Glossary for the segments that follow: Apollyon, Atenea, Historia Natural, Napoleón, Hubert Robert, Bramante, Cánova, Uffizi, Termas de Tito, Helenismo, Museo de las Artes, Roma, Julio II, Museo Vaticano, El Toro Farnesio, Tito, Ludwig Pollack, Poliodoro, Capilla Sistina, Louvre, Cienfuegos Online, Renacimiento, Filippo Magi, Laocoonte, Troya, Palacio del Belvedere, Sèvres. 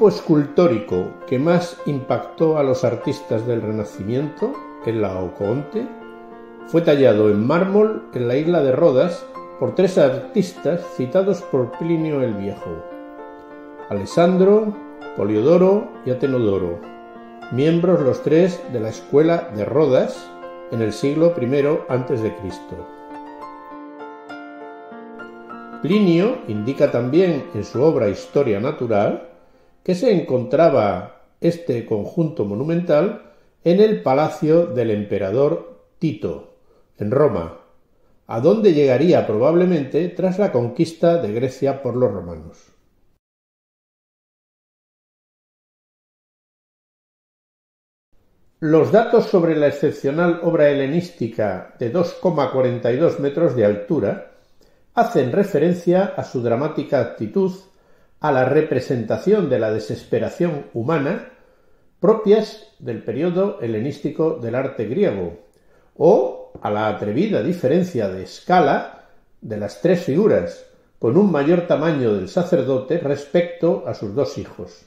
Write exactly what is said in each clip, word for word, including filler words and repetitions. grupo escultórico que más impactó a los artistas del Renacimiento, el Laocoonte, fue tallado en mármol en la isla de Rodas por tres artistas citados por Plinio el Viejo: Alessandro, Poliodoro y Atenodoro, miembros los tres de la Escuela de Rodas en el siglo primero antes de Cristo Plinio indica también en su obra Historia Natural que se encontraba este conjunto monumental en el palacio del emperador Tito, en Roma, a donde llegaría probablemente tras la conquista de Grecia por los romanos. Los datos sobre la excepcional obra helenística de dos coma cuarenta y dos metros de altura hacen referencia a su dramática actitud, a la representación de la desesperación humana propias del periodo helenístico del arte griego, o a la atrevida diferencia de escala de las tres figuras, con un mayor tamaño del sacerdote respecto a sus dos hijos.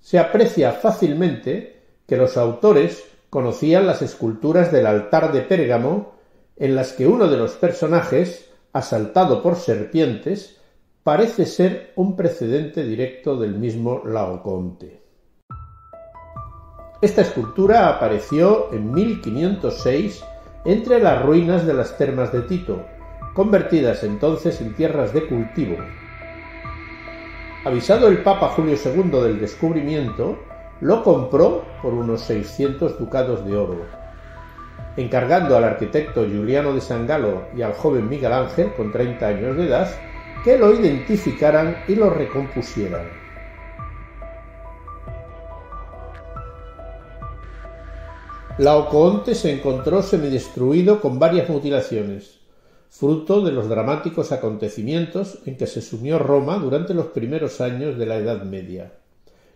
Se aprecia fácilmente que los autores conocían las esculturas del altar de Pérgamo, en las que uno de los personajes, asaltado por serpientes, parece ser un precedente directo del mismo Laocoonte. Esta escultura apareció en mil quinientos seis entre las ruinas de las Termas de Tito, convertidas entonces en tierras de cultivo. Avisado el Papa Julio segundo del descubrimiento, lo compró por unos seiscientos ducados de oro, encargando al arquitecto Giuliano de Sangallo y al joven Miguel Ángel, con treinta años de edad, que lo identificaran y lo recompusieran. Laocoonte se encontró semidestruido con varias mutilaciones, fruto de los dramáticos acontecimientos en que se sumió Roma durante los primeros años de la Edad Media.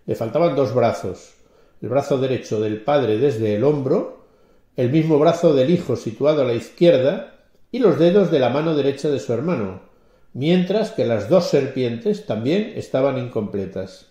Le faltaban dos brazos, el brazo derecho del padre desde el hombro, el mismo brazo del hijo situado a la izquierda y los dedos de la mano derecha de su hermano, mientras que las dos serpientes también estaban incompletas.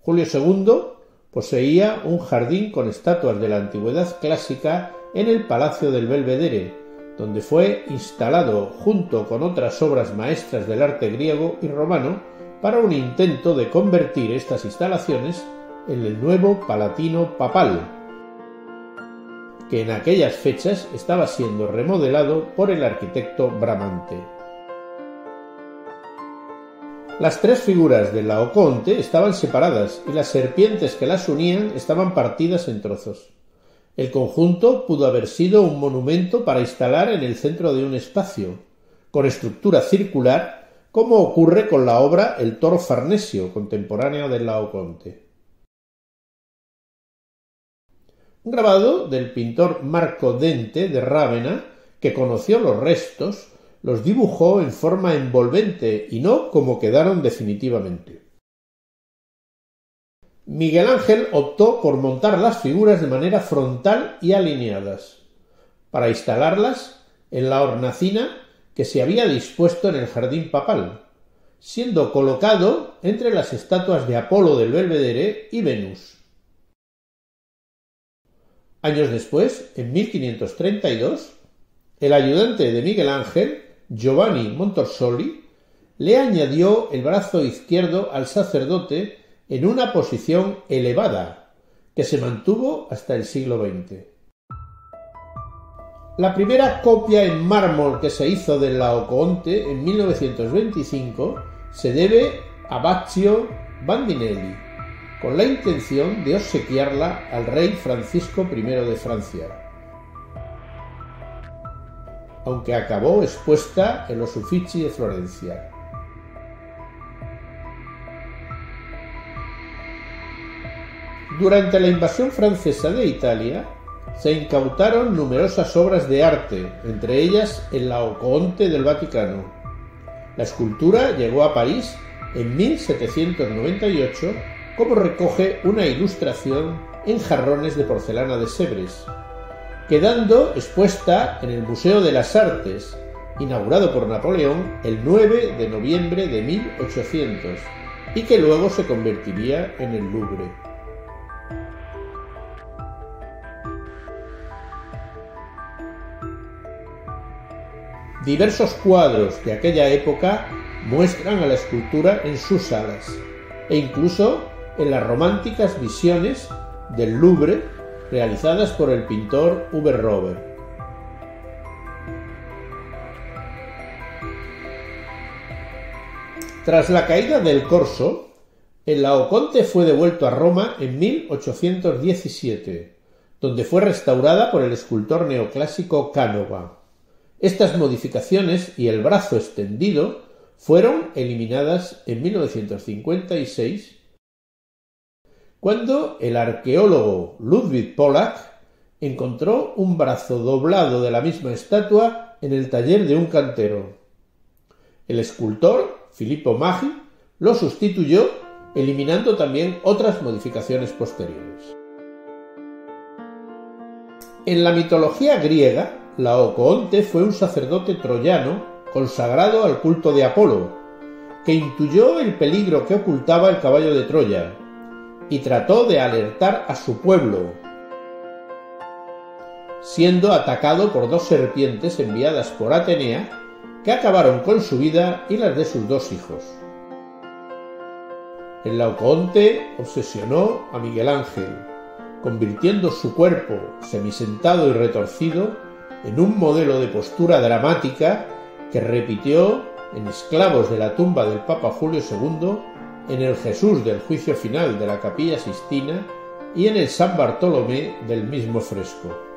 Julio segundo poseía un jardín con estatuas de la antigüedad clásica en el Palacio del Belvedere, donde fue instalado junto con otras obras maestras del arte griego y romano para un intento de convertir estas instalaciones en el nuevo Palatino Papal, que en aquellas fechas estaba siendo remodelado por el arquitecto Bramante. Las tres figuras del Laocoonte estaban separadas y las serpientes que las unían estaban partidas en trozos. El conjunto pudo haber sido un monumento para instalar en el centro de un espacio, con estructura circular, como ocurre con la obra El Toro Farnesio, contemporánea del Laocoonte. Un grabado del pintor Marco Dente de Rávena, que conoció los restos, los dibujó en forma envolvente y no como quedaron definitivamente. Miguel Ángel optó por montar las figuras de manera frontal y alineadas, para instalarlas en la hornacina que se había dispuesto en el jardín papal, siendo colocado entre las estatuas de Apolo del Belvedere y Venus. Años después, en mil quinientos treinta y dos, el ayudante de Miguel Ángel, Giovanni Montorsoli, le añadió el brazo izquierdo al sacerdote en una posición elevada, que se mantuvo hasta el siglo veinte. La primera copia en mármol que se hizo del Laocoonte en mil novecientos veinticinco se debe a Baccio Bandinelli, con la intención de obsequiarla al rey Francisco primero de Francia, aunque acabó expuesta en los Uffizi de Florencia. Durante la invasión francesa de Italia, se incautaron numerosas obras de arte, entre ellas el Laocoonte del Vaticano. La escultura llegó a París en mil setecientos noventa y ocho, como recoge una ilustración en jarrones de porcelana de Sèvres, quedando expuesta en el Museo de las Artes, inaugurado por Napoleón el nueve de noviembre de mil ochocientos, y que luego se convertiría en el Louvre. Diversos cuadros de aquella época muestran a la escultura en sus salas, e incluso en las románticas visiones del Louvre realizadas por el pintor Hubert Robert. Tras la caída del Corso, el Laocoonte fue devuelto a Roma en mil ochocientos diecisiete, donde fue restaurada por el escultor neoclásico Cánova. Estas modificaciones y el brazo extendido fueron eliminadas en mil novecientos cincuenta y seis, cuando el arqueólogo Ludwig Pollack encontró un brazo doblado de la misma estatua en el taller de un cantero. El escultor Filippo Magi lo sustituyó, eliminando también otras modificaciones posteriores. En la mitología griega, Laocoonte fue un sacerdote troyano consagrado al culto de Apolo, que intuyó el peligro que ocultaba el caballo de Troya y trató de alertar a su pueblo, siendo atacado por dos serpientes enviadas por Atenea, que acabaron con su vida y las de sus dos hijos. El Laocoonte obsesionó a Miguel Ángel, convirtiendo su cuerpo semisentado y retorcido en un modelo de postura dramática que repitió en Esclavos de la tumba del Papa Julio segundo, en el Jesús del juicio final de la Capilla Sistina y en el San Bartolomé del mismo fresco.